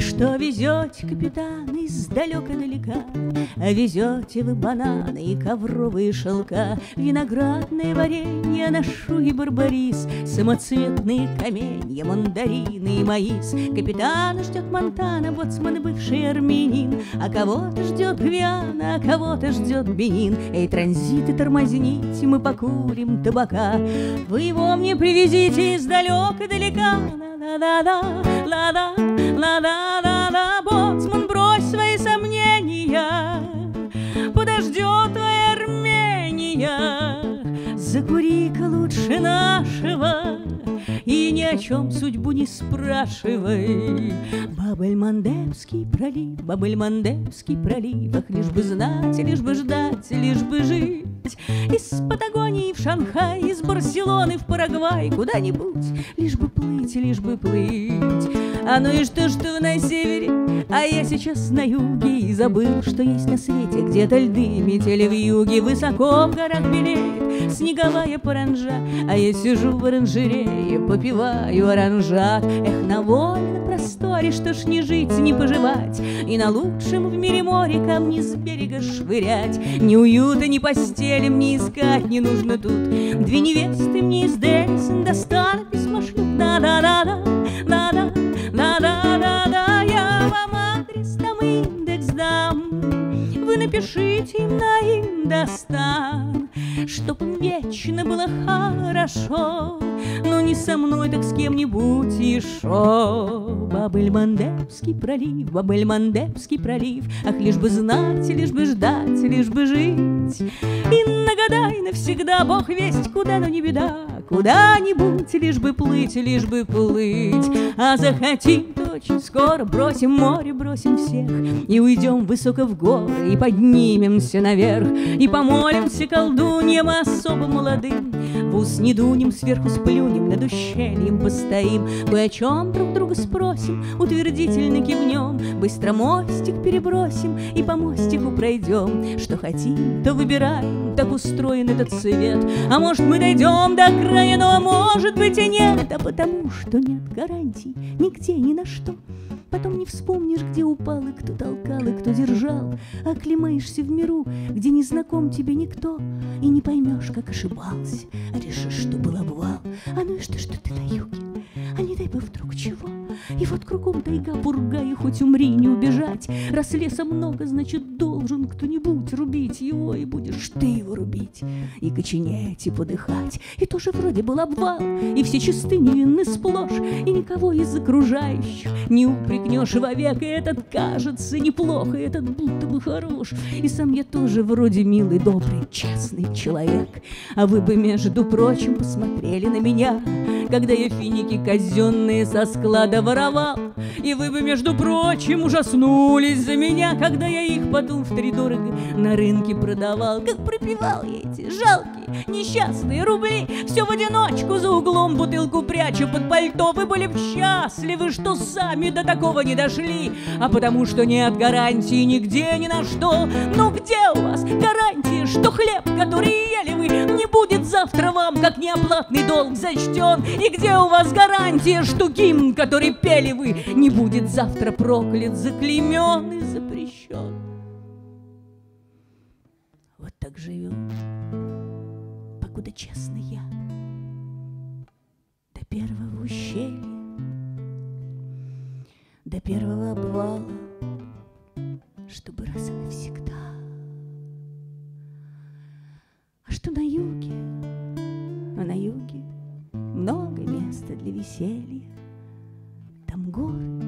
Что везете, капитан, издалека-далека? Везете вы бананы и ковровые шелка, виноградное варенье, ношу и барбарис, самоцветные каменья, мандарины и маис. Капитана ждет Монтана, боцман и бывший армянин, а кого-то ждет Гвиана, а кого-то ждет Бенин. Эй, транзиты, тормозните, мы покурим табака, вы его мне привезите издалека-далека. Ла-да-да-да-да-да-да, боцман, брось свои сомнения, подождет твоя Армения. Закури-ка лучше нашего и ни о чем судьбу не спрашивай. Баб-эль-Мандебский пролив, Баб-эль-Мандебский пролив, ах, лишь бы знать, лишь бы ждать, лишь бы жить. Из Патагонии в Шанхай, из Барселоны в Парагвай, куда-нибудь, лишь бы плыть, лишь бы плыть. А ну и что, что на севере, а я сейчас на юге, и забыл, что есть на свете где-то льды, метели в юге. Высоко в горах белеет снеговая паранжа, а я сижу в оранжерее, попиваю оранжат. Эх, на воле, на просторе, что ж не жить, не поживать, и на лучшем в мире море камни с берега швырять. Ни уюта, ни постель мне искать не нужно тут. Две невесты мне из Дельсон, Индостана письмо шлют. Да-да-да-да, да-да-да-да-да. Я вам адрес там, индекс дам, вы напишите им на Индостан, чтоб им вечно было хорошо, но не со мной, так с кем-нибудь еще. Баб-эль-Мандебский пролив, Баб-эль-Мандебский пролив, ах, лишь бы знать, лишь бы ждать, лишь бы жить. И нагадай навсегда, бог весть куда, но не беда, куда-нибудь, лишь бы плыть, лишь бы плыть. А захотим, то очень скоро бросим море, бросим всех, и уйдем высоко в горы, и поднимемся наверх, и помолимся колдуньям особо молодым, в ус не дунем, сверху сплюнем, над ущельем постоим, кое о чем друг друга спросим, утвердительно кивнем, быстро мостик перебросим и по мостику пройдем. Что хотим, то выбираем, так устроен этот свет. А может, мы дойдем до края, но может быть и нет, а потому что нет гарантий нигде ни на что. Потом не вспомнишь, где упал, и кто толкал, и кто держал. Оклемаешься в миру, где не знаком тебе никто, и не поймешь, как ошибался, а решишь, что был обвал. А ну и что ты на юге, а не дай бы вдруг чего. И вот кругом тайга, пурга, и хоть умри, не убежать. Раз леса много, значит, должен кто-нибудь рубить его, и будешь ты его рубить, и коченеть, и подыхать. И тоже вроде был обвал, и все чисты, невинны сплошь, и никого из окружающих не упрекнешь вовек. И этот кажется неплохо, и этот будто бы хорош, и сам я тоже вроде милый, добрый, честный человек. А вы бы, между прочим, посмотрели на меня, когда я финики казенные со склада воровал. И вы бы, между прочим, ужаснулись за меня, когда я их потом втридорого на рынке продавал. Как пропивал я эти жалкие, несчастные рубли, все в одиночку за углом, бутылку прячу под пальто. Вы были бы счастливы, что сами до такого не дошли, а потому что нет гарантии нигде ни на что. Ну где у вас гарантия, что хлеб, который ели вы, не будет завтра вам, как неоплатный долг, зачтен? И где у вас гарантия, что гимн, который пели вы, не будет завтра проклят, заклеймен и запрещен? Вот так живет, покуда честно я, до первого ущелья, до первого обвала, чтобы раз и навсегда. А что на юге? А на юге много места для веселья. Там горы,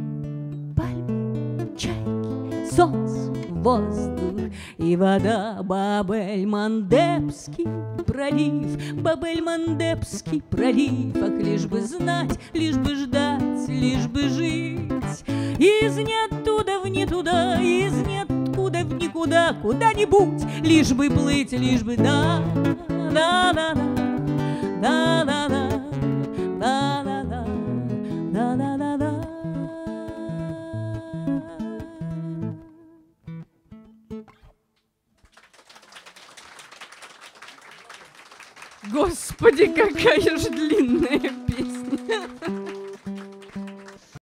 пальмы, чайки, солнце, воздух и вода. Баб-эль-Мандебский пролив, Баб-эль-Мандебский пролив, ах, лишь бы знать, лишь бы ждать, лишь бы жить. Из ниоттуда в не туда, из ниоткуда в никуда, куда-нибудь, лишь бы плыть, лишь бы да, да-да-да, да-да-да, да-да-да, да-да-да. Господи, какая же длинная песня.